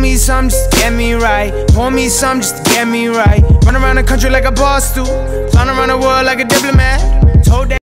me some, just get me right. Pour me some, just get me right. Run around the country like a boss do. Flying around the world like a diplomat. Told that